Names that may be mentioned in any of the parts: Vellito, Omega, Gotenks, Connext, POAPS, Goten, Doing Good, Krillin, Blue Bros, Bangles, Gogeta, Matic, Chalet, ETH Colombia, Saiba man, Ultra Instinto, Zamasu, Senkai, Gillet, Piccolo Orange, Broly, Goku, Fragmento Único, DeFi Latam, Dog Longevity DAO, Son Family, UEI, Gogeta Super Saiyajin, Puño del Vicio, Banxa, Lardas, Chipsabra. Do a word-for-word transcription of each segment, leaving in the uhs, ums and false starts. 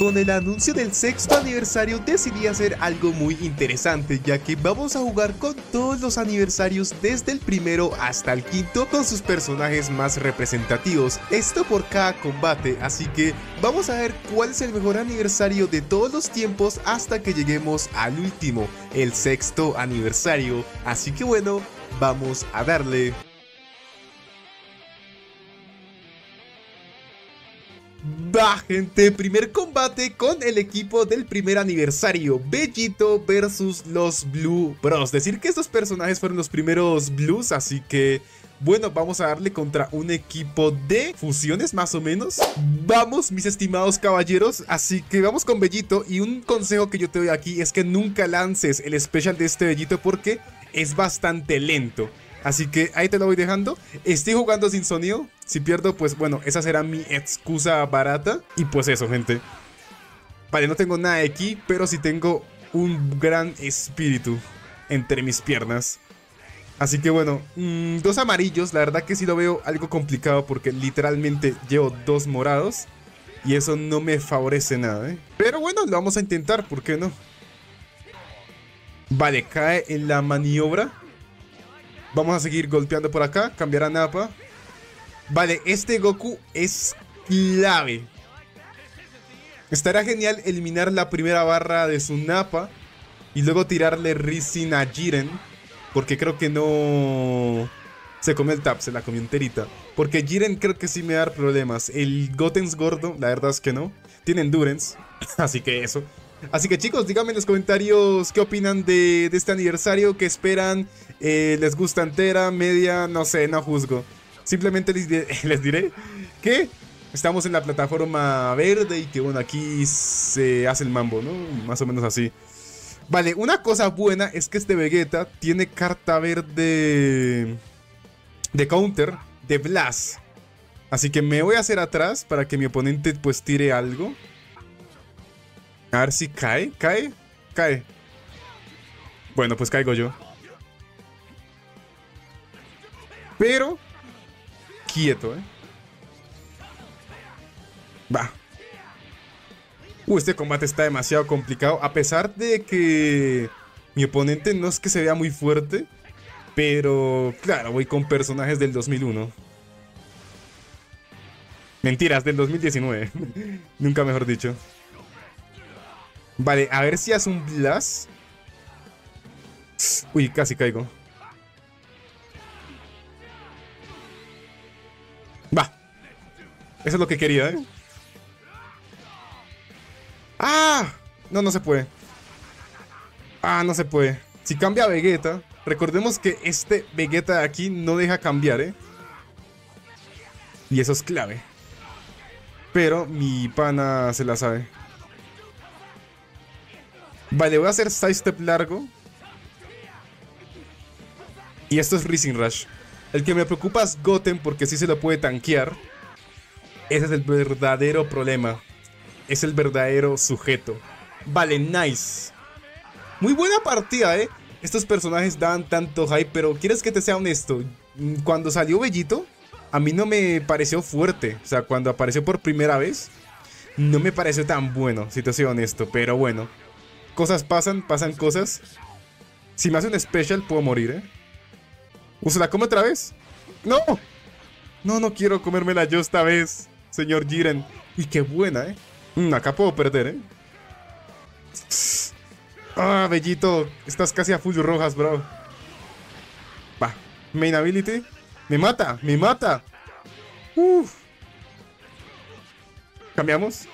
Con el anuncio del sexto aniversario decidí hacer algo muy interesante, ya que vamos a jugar con todos los aniversarios desde el primero hasta el quinto con sus personajes más representativos, esto por cada combate, así que vamos a ver cuál es el mejor aniversario de todos los tiempos hasta que lleguemos al último, el sexto aniversario, así que bueno, vamos a darle. Va gente, primer combate con el equipo del primer aniversario, Vegito versus los Blue Bros. Decir que estos personajes fueron los primeros Blues, así que bueno, vamos a darle contra un equipo de fusiones más o menos. Vamos mis estimados caballeros, así que vamos con Vegito. Y un consejo que yo te doy aquí es que nunca lances el especial de este Vegito porque es bastante lento. Así que ahí te lo voy dejando. Estoy jugando sin sonido. Si pierdo, pues bueno, esa será mi excusa barata. Y pues eso, gente. Vale, no tengo nada aquí, pero sí tengo un gran espíritu entre mis piernas. Así que bueno, mmm, dos amarillos. La verdad que sí lo veo algo complicado porque literalmente llevo dos morados. Y eso no me favorece nada, ¿eh? Pero bueno, lo vamos a intentar, ¿por qué no? Vale, cae en la maniobra. Vamos a seguir golpeando por acá. Cambiar a Nappa. Vale, este Goku es clave. Estará genial eliminar la primera barra de su Nappa. Y luego tirarle Rising a Jiren. Porque creo que no... Se come el tap, se la comió enterita. Porque Jiren creo que sí me va a dar problemas. El Gotenks gordo, la verdad es que no. Tiene Endurance. Así que eso. Así que chicos, díganme en los comentarios qué opinan de, de este aniversario, qué esperan, eh, les gusta entera, media, no sé, no juzgo. Simplemente les, de, les diré que estamos en la plataforma verde y que bueno, aquí se hace el mambo, ¿no? Más o menos así. Vale, una cosa buena es que este Vegeta tiene carta verde de counter, de Blast. Así que me voy a hacer atrás para que mi oponente pues tire algo. A ver si cae, cae, cae. Bueno, pues caigo yo. Pero quieto, eh. Va. Uh, este combate está demasiado complicado. A pesar de que mi oponente no es que se vea muy fuerte, pero claro, voy con personajes del dos mil uno. Mentiras, del dos mil diecinueve. Nunca mejor dicho. Vale, a ver si hace un blast. Uy, casi caigo. Va. Eso es lo que quería, ¿eh? ¡Ah! No, no se puede. Ah, no se puede. Si cambia a Vegeta, recordemos que este Vegeta de aquí no deja cambiar, ¿eh? Y eso es clave. Pero mi pana se la sabe. Vale, voy a hacer sidestep largo. Y esto es Rising Rush. El que me preocupa es Goten porque sí se lo puede tanquear. Ese es el verdadero problema. Es el verdadero sujeto. Vale, nice. Muy buena partida, eh. Estos personajes dan tanto hype, pero ¿quieres que te sea honesto? Cuando salió Vegito, a mí no me pareció fuerte. O sea, cuando apareció por primera vez, no me pareció tan bueno, si te soy honesto. Pero bueno. Cosas pasan, pasan cosas. Si me hace un special puedo morir, ¿eh? ¿O se la come otra vez? ¡No! No, no quiero comérmela yo esta vez, señor Jiren. Y qué buena, ¿eh? Mm, acá puedo perder, ¿eh? Ah, Vegito. Estás casi a full rojas, bro. Va. Main ability. Me mata, me mata. Uf. Cambiamos.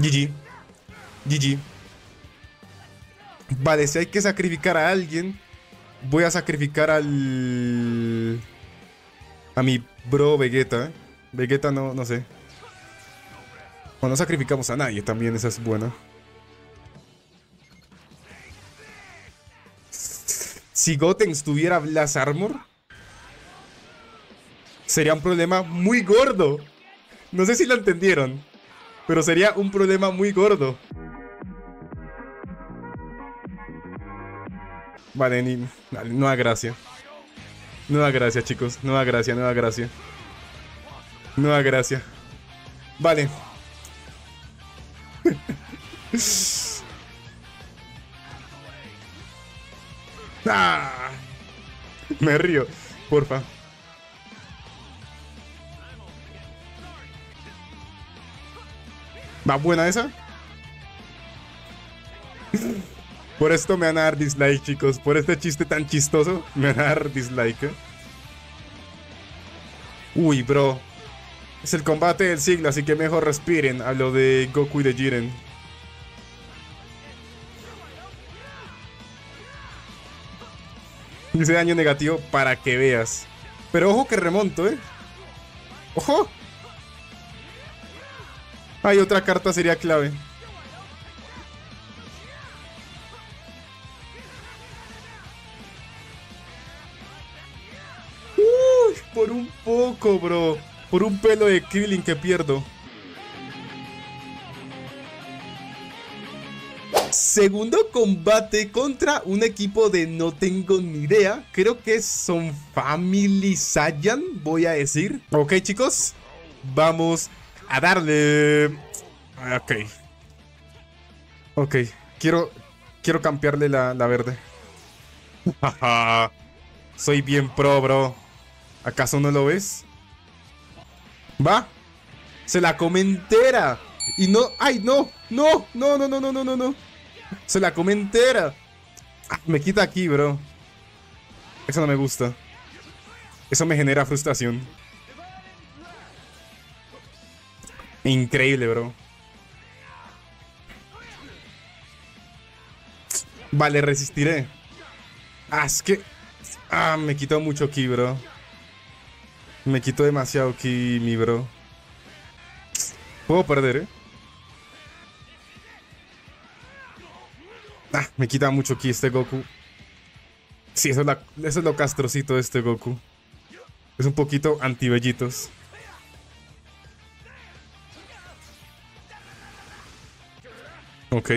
G G. G G. Vale, si hay que sacrificar a alguien, voy a sacrificar al... A mi bro Vegeta, ¿eh? Vegeta no, no sé. O no sacrificamos a nadie, también esa es buena. Si Gotenks tuviera Blast Armor, sería un problema muy gordo. No sé si lo entendieron. Pero sería un problema muy gordo. Vale, ni, no da gracia. No da gracia, chicos. No da gracia, no da gracia. No da gracia. Vale. Ah, me río, porfa. ¿Va buena esa? Por esto me van a dar dislike, chicos. Por este chiste tan chistoso me van a dar dislike, ¿eh? Uy, bro. Es el combate del siglo, así que mejor respiren a lo de Goku y de Jiren. Ese daño negativo para que veas. Pero ojo que remonto, ¿eh? ¡Ojo! Hay otra carta, sería clave. ¡Uy! Por un poco, bro. Por un pelo de Krillin que pierdo. Segundo combate contra un equipo de no tengo ni idea. Creo que son Family Saiyan, voy a decir. Ok, chicos, vamos a darle. Ok. Ok, quiero, quiero cambiarle la, la verde. Soy bien pro, bro. ¿Acaso no lo ves? Va. Se la come entera. Y no, ay, no, no, no, no, no, no, no, no, no. Se la come entera. Ah, me quita aquí, bro. Eso no me gusta. Eso me genera frustración. Increíble, bro. Vale, resistiré. Ah, es que... Ah, me quitó mucho aquí, bro. Me quitó demasiado aquí, mi bro. Puedo perder, eh. Ah, me quita mucho aquí este Goku. Sí, eso es, la, eso es lo castrocito de este Goku. Es un poquito anti-bellitos. Ok.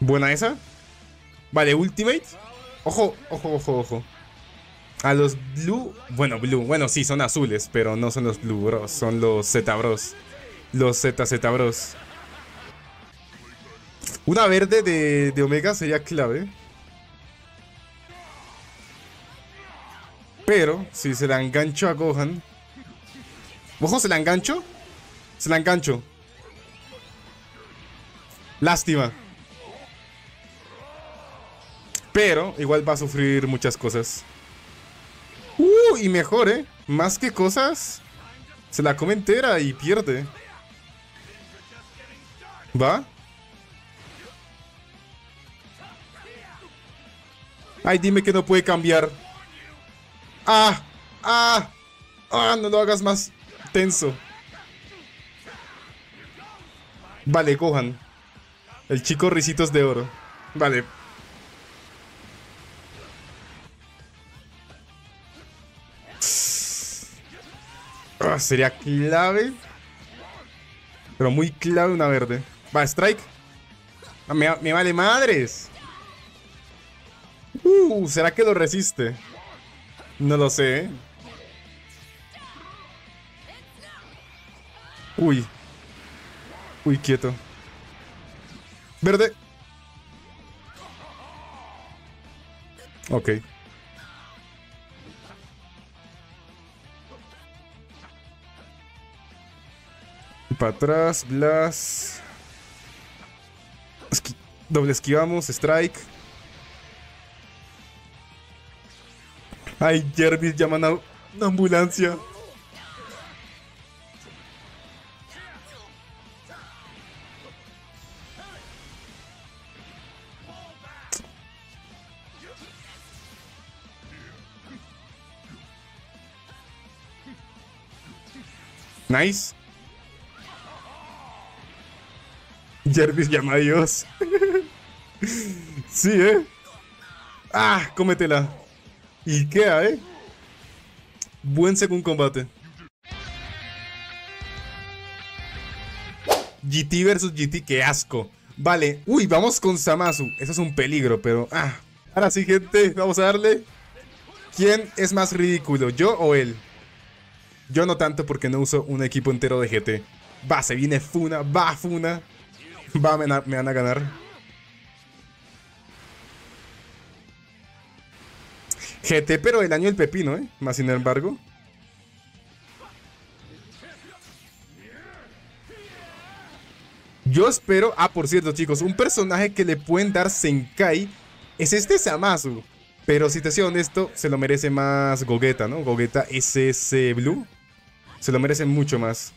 ¿Buena esa? Vale, Ultimate. Ojo, ojo, ojo, ojo. A los Blue... Bueno, Blue... Bueno, sí, son azules, pero no son los Blue Bros. Son los Z-Bros. Los Z Z-Bros. Una verde de, de Omega sería clave. Pero, si se la engancho a Gohan... Ojo, ¿se la engancho? Se la engancho. Lástima. Pero, igual va a sufrir muchas cosas. Uh, y mejor, eh. Más que cosas, se la come entera y pierde. ¿Va? Ay, dime que no puede cambiar. Ah, ah, ah, no lo hagas más tenso. Vale, Gohan. El chico Risitos de Oro. Vale. Ah, sería clave. Pero muy clave una verde. Va, strike. Ah, me, me vale madres. Uh, ¿será que lo resiste? No lo sé, ¿eh? Uy. Uy, quieto. Verde. Ok. Para atrás, blast. Esqui- doble esquivamos, strike. Ay, Jervis, llaman a una ambulancia. Nice. Jervis llama a Dios. Sí, ¿eh? Ah, cómetela. Y queda, ¿eh? Buen segundo combate. G T versus G T, qué asco. Vale, uy, vamos con Zamasu. Eso es un peligro, pero... ah. Ahora sí, gente, vamos a darle. ¿Quién es más ridículo, yo o él? Yo no tanto porque no uso un equipo entero de G T. Va, se viene Funa, va Funa. Va, me, me van a ganar. G T, pero del año del pepino, ¿eh? Más sin embargo. Yo espero... Ah, por cierto, chicos, un personaje que le pueden dar Senkai es este Zamasu. Pero si te soy honesto, se lo merece más Gogeta, ¿no? Gogeta S S Blue. Se lo merece mucho más.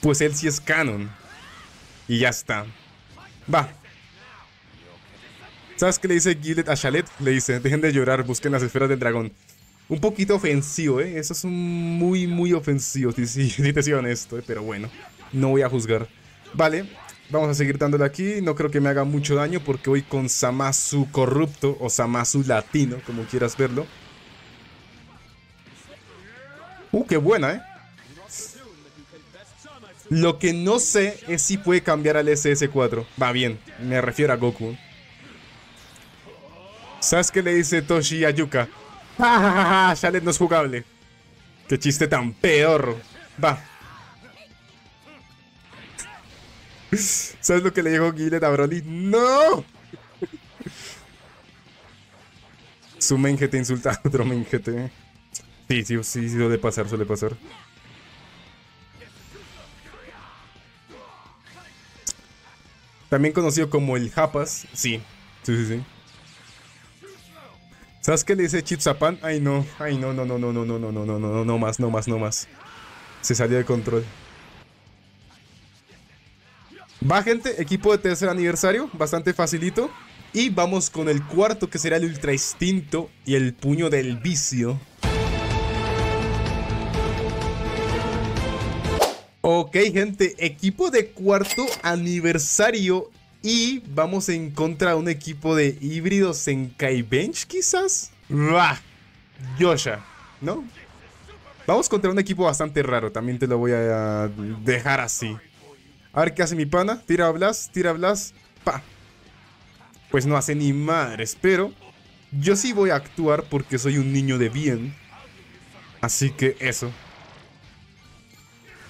Pues él sí es canon. Y ya está. Va. ¿Sabes qué le dice Gillet a Chalet? Le dice, dejen de llorar, busquen las esferas del dragón. Un poquito ofensivo, ¿eh? Eso es un muy, muy ofensivo, si, si, si te soy honesto, ¿eh? Pero bueno, no voy a juzgar. Vale. Vamos a seguir dándole aquí, no creo que me haga mucho daño porque voy con Zamasu corrupto o Zamasu latino, como quieras verlo. Uh, qué buena, eh. Lo que no sé es si puede cambiar al S S cuatro. Va bien, me refiero a Goku. ¿Sabes qué le dice Toshi a Yuka? ¡Ja, ja, ja, ja! Chalet no es jugable. ¡Qué chiste tan peor! Va. ¿Sabes lo que le dijo Gillet a Broly? ¡No! Su mengete insulta a otro mengete. Sí, sí, sí, suele pasar, suele pasar. También conocido como el Japas. Sí, sí, sí, sí. ¿Sabes qué le dice Chips Zapán? Ay, no, ay, no, no, no, no, no, no, no, no, no, no, no más, no más, no más. Se salió de control. Va, gente, equipo de tercer aniversario, bastante facilito. Y vamos con el cuarto, que será el Ultra Instinto y el Puño del Vicio. Ok, gente, equipo de cuarto aniversario. Y vamos en contra de un equipo de híbridos en Kai Bench, quizás. ¡Bah! Yosha, ¿no? Vamos contra un equipo bastante raro, también te lo voy a dejar así. A ver qué hace mi pana. Tira a Blas, tira a Blas. Pa. Pues no hace ni madres, pero yo sí voy a actuar porque soy un niño de bien. Así que eso.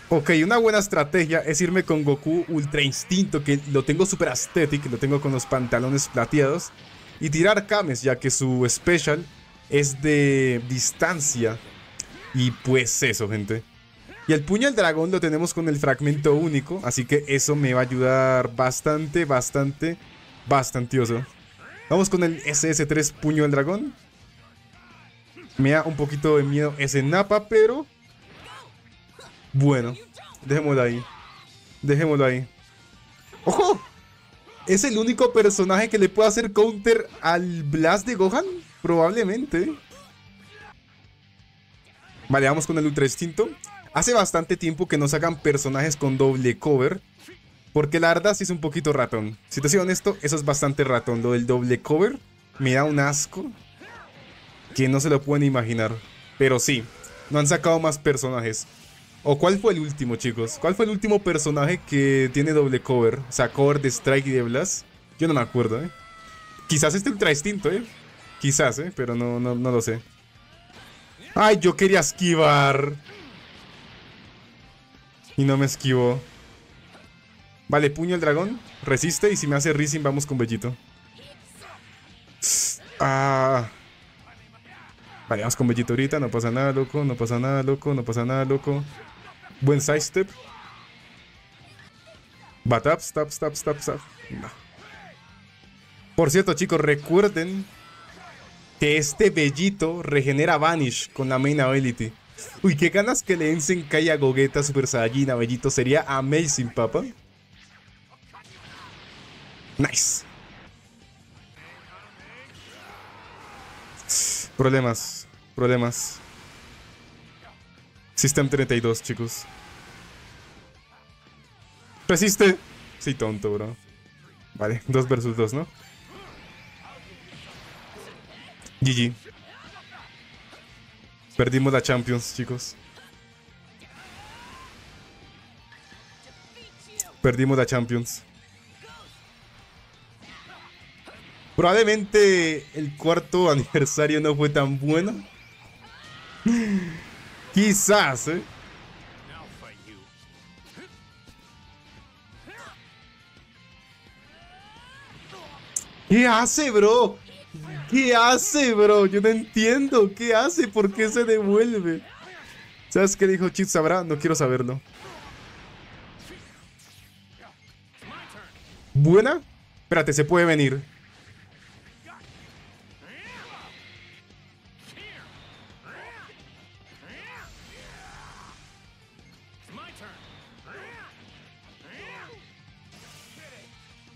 Ok, una buena estrategia es irme con Goku Ultra Instinto, que lo tengo super aesthetic, lo tengo con los pantalones plateados. Y tirar Kames, ya que su special es de distancia. Y pues eso, gente. Y el Puño del Dragón lo tenemos con el Fragmento Único, así que eso me va a ayudar bastante, bastante, bastantioso. Vamos con el S S tres Puño del Dragón. Me da un poquito de miedo ese Nappa, pero... bueno, dejémoslo ahí. Dejémoslo ahí. ¡Ojo! ¿Es el único personaje que le puede hacer counter al Blast de Gohan? Probablemente. Vale, vamos con el Ultra Instinto. Hace bastante tiempo que no sacan personajes con doble cover, porque Lardas sí es un poquito ratón. Si te soy honesto, eso es bastante ratón. Lo del doble cover me da un asco que no se lo pueden imaginar. Pero sí, no han sacado más personajes. ¿O cuál fue el último, chicos? ¿Cuál fue el último personaje que tiene doble cover? O sea, cover de Strike y de Blast. Yo no me acuerdo, ¿eh? Quizás este Ultra Instinto, ¿eh? Quizás, ¿eh? Pero no, no, no lo sé. ¡Ay, yo quería esquivar! Y no me esquivó. Vale, Puño el Dragón. Resiste y si me hace Rising vamos con Vegito. Ah. Vale, vamos con Vegito ahorita. No pasa nada, loco. No pasa nada, loco. No pasa nada, loco. Buen sidestep. Va, tap, tap, tap, tap, tap. No. Por cierto, chicos, recuerden que este Vegito regenera Vanish con la main ability. Uy, qué ganas que le den Senkai a Gogeta Super Saiyajin, Vellito. Sería amazing, papá. Nice. Problemas, problemas. System treinta y dos, chicos. Resiste. Sí, tonto, bro. Vale, dos versus dos, ¿no? G G. Perdimos la Champions, chicos. Perdimos la Champions. Probablemente el cuarto aniversario no fue tan bueno. Quizás, ¿eh? ¿Qué hace, bro? ¿Qué hace, bro? Yo no entiendo. ¿Qué hace? ¿Por qué se devuelve? ¿Sabes qué dijo Chipsabra? No quiero saberlo. ¿Buena? Espérate, se puede venir.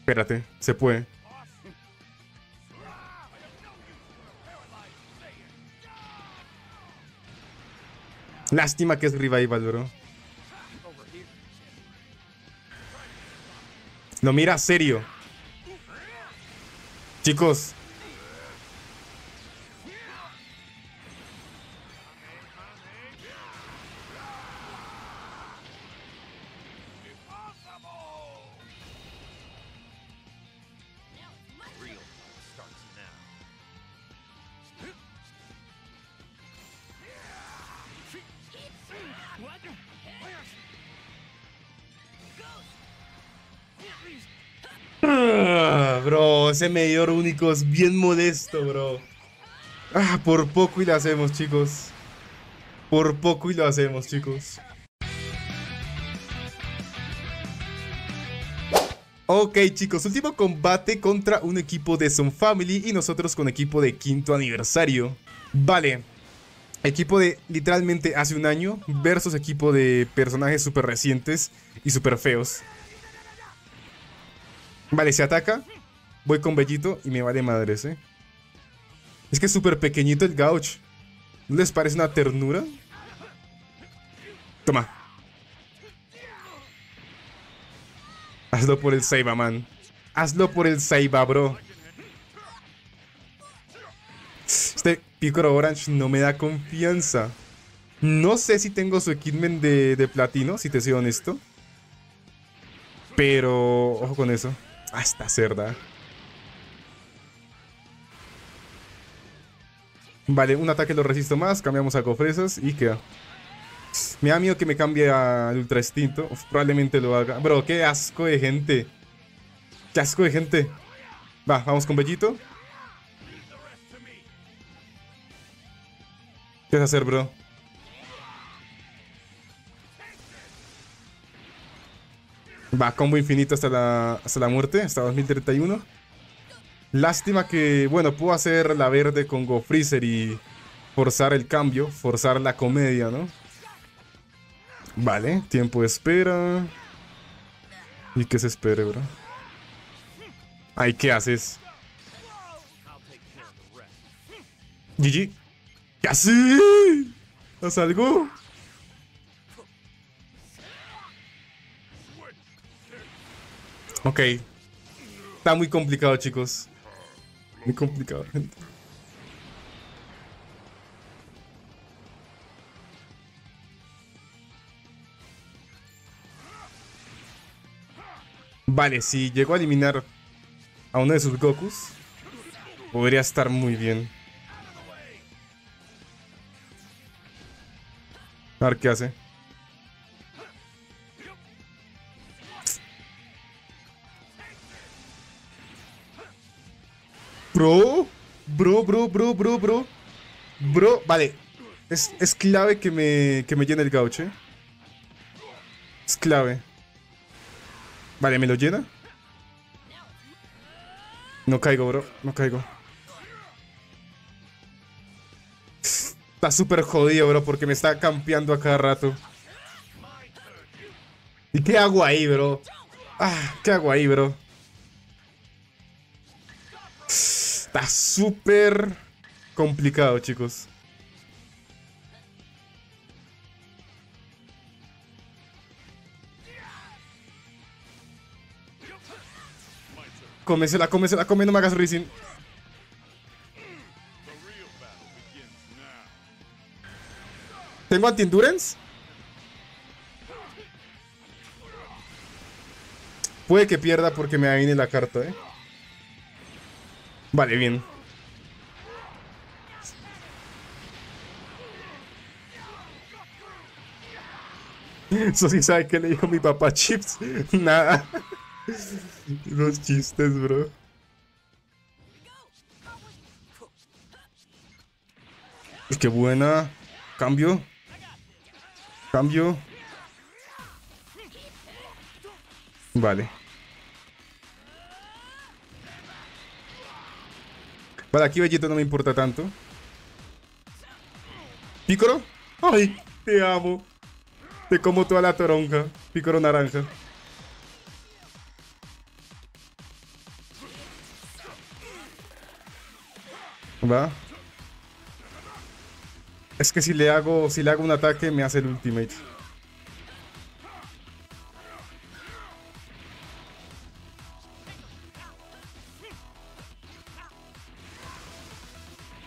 Espérate, se puede. Lástima que es revival, bro. Lo mira serio. Chicos. Ese medidor único es bien modesto, bro. Ah, por poco y lo hacemos, chicos. Por poco y lo hacemos, chicos. Ok, chicos, último combate contra un equipo de Son Family y nosotros con equipo de quinto aniversario. Vale. Equipo de literalmente hace un año versus equipo de personajes súper recientes y súper feos. Vale, se ataca. Voy con Vellito y me vale madres, eh. Es que es súper pequeñito el gauch. ¿No les parece una ternura? Toma. Hazlo por el Saiba man. Hazlo por el Saiba, bro. Este Piccolo Orange no me da confianza. No sé si tengo su equipment de, de platino, si te soy honesto. Pero... ojo con eso. Hasta cerda. Vale, un ataque lo resisto más. Cambiamos a Go Freezer y queda. Me da miedo que me cambie al Ultra Instinto. Uf, probablemente lo haga. Bro, qué asco de gente. Qué asco de gente. Va, vamos con Vegito. ¿Qué vas a hacer, bro? Va, combo infinito hasta la, hasta la muerte. Hasta dos mil treinta y uno. Lástima que, bueno, puedo hacer la verde con Go Freezer y forzar el cambio, forzar la comedia, ¿no? Vale, tiempo de espera. Y que se espere, bro. Ay, ¿qué haces? G G. ¿Qué haces? ¿Haz algo? Ok. Está muy complicado, chicos. Muy complicado, gente. Vale, si llego a eliminar a uno de sus Gokus, podría estar muy bien. A ver qué hace. Bro, bro, bro, bro, bro, bro. Bro, vale. Es, es clave que me, que me llene el gauche. Es clave. Vale, ¿me lo llena? No caigo, bro. No caigo. Está súper jodido, bro, porque me está campeando a cada rato. ¿Y qué hago ahí, bro? Ah, ¿qué hago ahí, bro? Está súper complicado, chicos. Cómesela, cómesela, come, no me hagas rising. ¿Tengo anti-endurance? Puede que pierda porque me adivine la carta, eh. Vale, bien. Eso sí, ¿sabes qué le dijo mi papá Chips? Nada. Los chistes, bro. Qué buena. Cambio. Cambio. Vale. Vale, aquí Vegito no me importa tanto. ¿Piccolo? ¡Ay! Te amo. Te como toda la toronja. Piccolo naranja. Va. Es que si le hago, si le hago un ataque, me hace el ultimate.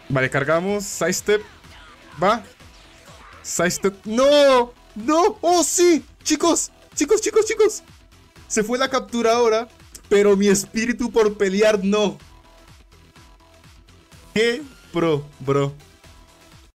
Vale, cargamos. Sidestep. Va. Sidestep. ¡No! ¡No! ¡Oh, sí! ¡Chicos! ¡Chicos, chicos, chicos! Se fue la capturadora, pero mi espíritu por pelear no. ¡Qué pro, bro!